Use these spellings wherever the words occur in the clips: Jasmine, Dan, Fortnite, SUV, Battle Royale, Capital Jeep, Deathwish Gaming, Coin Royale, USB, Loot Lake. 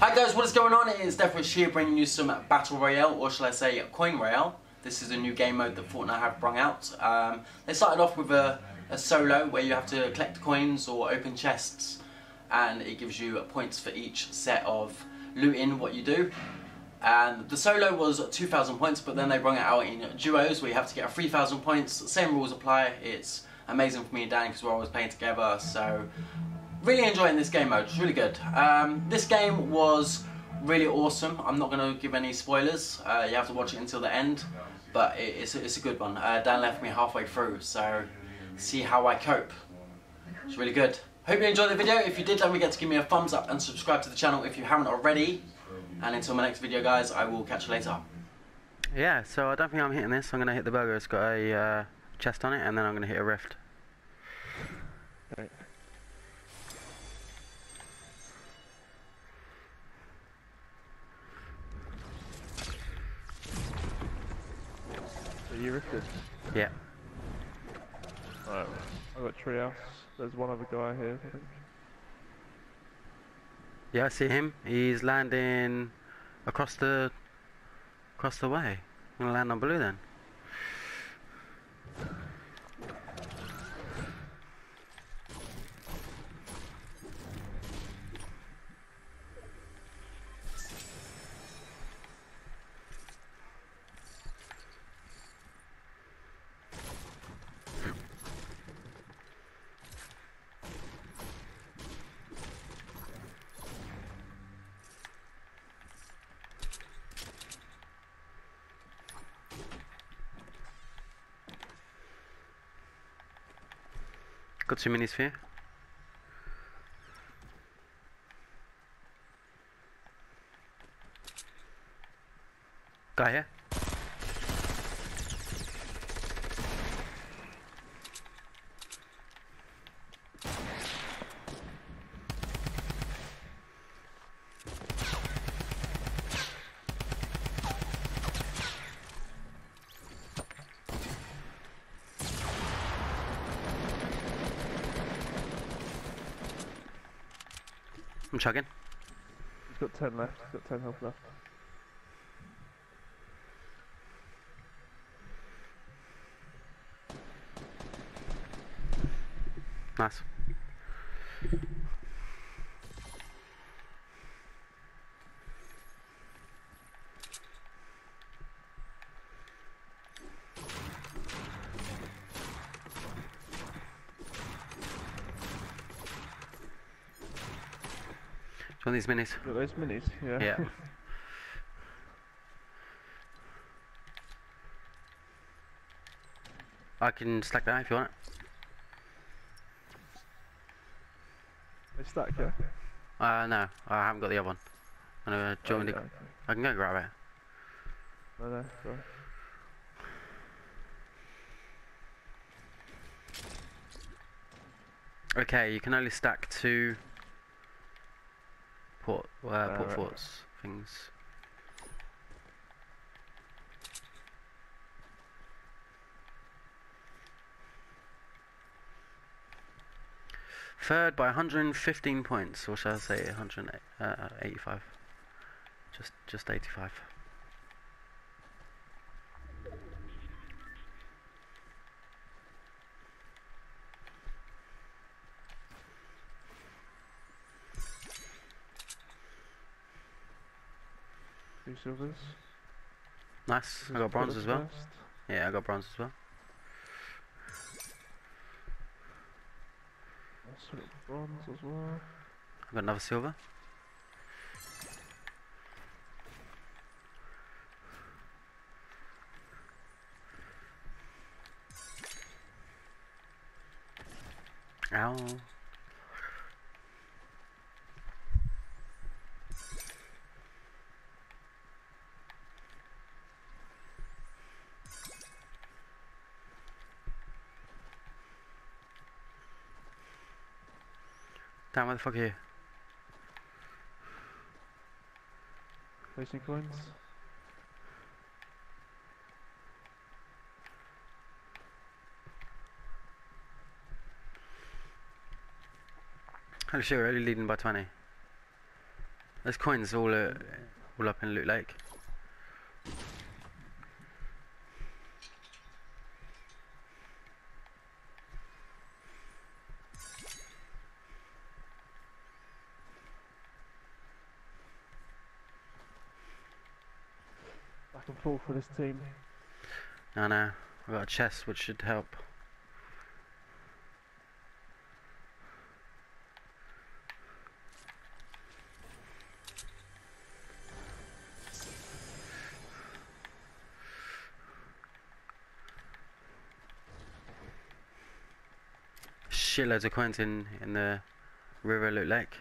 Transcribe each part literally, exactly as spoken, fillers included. Hi guys, what is going on? It is Deathwish here bringing you some Battle Royale, or shall I say Coin Royale. This is a new game mode that Fortnite have brought out. Um, they started off with a, a solo where you have to collect coins or open chests, and it gives you points for each set of looting what you do. And the solo was two thousand points, but then they brought it out in duos where you have to get three thousand points. Same rules apply. It's amazing for me and Dan because we're always playing together, so really enjoying this game mode. It's really good. Um, this game was really awesome. I'm not going to give any spoilers. Uh, you have to watch it until the end, but it, it's, a, it's a good one. Uh, Dan left me halfway through, so see how I cope. It's really good. Hope you enjoyed the video. If you did, don't forget to give me a thumbs up and subscribe to the channel if you haven't already. And until my next video, guys, I will catch you later. Yeah, so I don't think I'm hitting this. I'm going to hit the burger. It's got a uh, chest on it, and then I'm going to hit a rift. Right. Are you rifted? Yeah. Alright, I've got treehouse. There's one other guy here, I think. Yeah, I see him. He's landing across the across the way. I'm gonna land on blue then. Got two minis for you. Guy here. I'm chugging. He's got ten left, he's got ten health left. Nice. On these minis. Got those minis, yeah. Yeah. I can stack that if you want it. They stack, yeah? Uh, no, I haven't got the other one. I'm gonna join oh, the. Okay. I can go grab it. No, no, sorry. Okay, you can only stack two. Port, uh, uh, port right. forts, things. Third by one hundred fifteen points, or shall I say one hundred eighty-five? Just, just eighty-five. Two silvers. Nice. I got bronze as well. First. Yeah, I got bronze as well. Nice bronze as well. I got another silver. Ow. Damn, where the fuck are you? Placing coins. Holy shit, we're only leading by twenty. There's coins all uh, all up in Loot Lake. Back and forth for this team. No, no. I've got a chest which should help. Shitloads of coins in, in the river Loot Lake.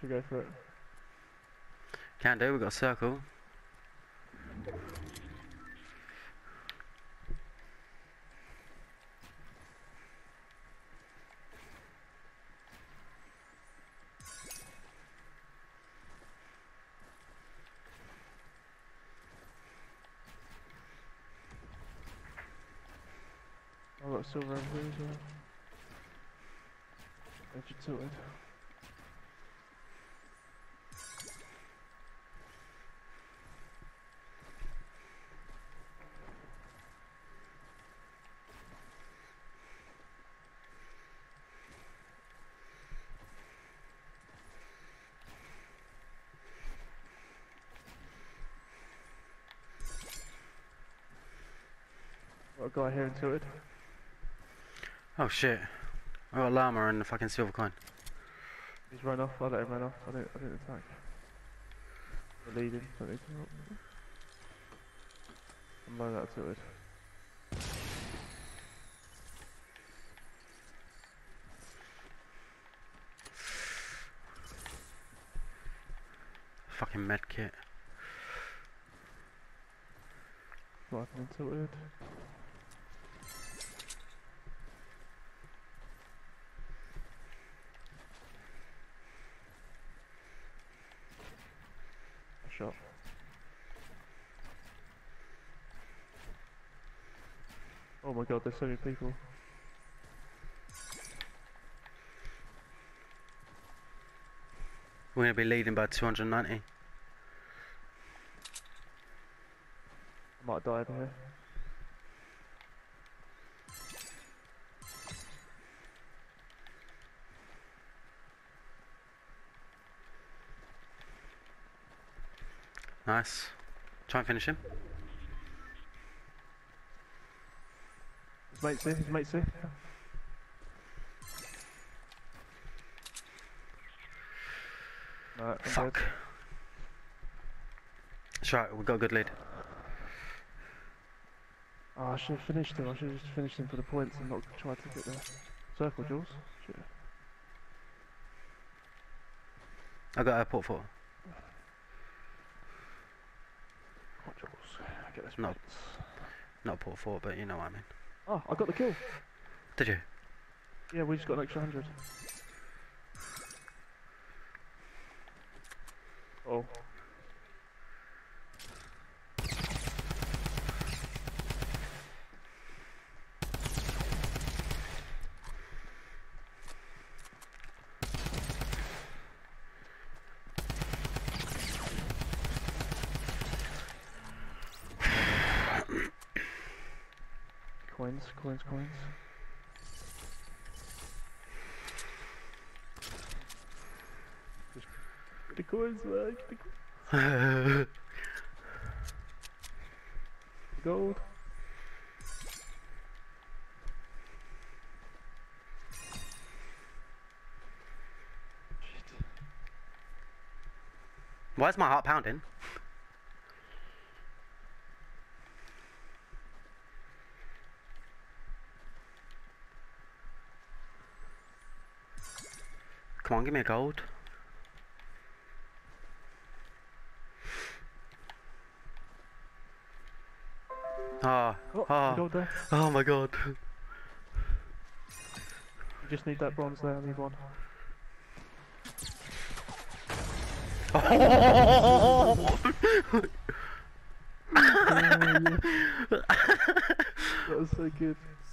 Should go for it. Can do, we've got a circle. I've got silver and blue as well. That should sort it. Got a guy here and tilted. Oh shit, I got a llama and a fucking silver coin. He's run off, I let him run off, I didn't, I didn't attack. I'm leading, I need to help. I'm running out of tilted. Fucking medkit. Right and tilted. Shot. Oh my god, there's so many people. We're going to be leading by two hundred ninety. I might die over here. Nice. Try and finish him. His mate's here, his mate's here. No, fuck. That's right, we've got a good lead. Oh, I should have finished him, I should have just finished him for the points and not tried to get the circle, Jules. Shit. I got airport for. Not, not port four, but you know what I mean. Oh, I got the kill. Did you? Yeah, we just got an extra hundred. Oh. Coins, coins, coins. Just get the coins, man. Get the coins. Gold. Shit. Why is my heart pounding? Come on, give me a gold. Ah, oh, ah, gold there. Oh my god. You just need that bronze there, I need one. Oh! That was so good.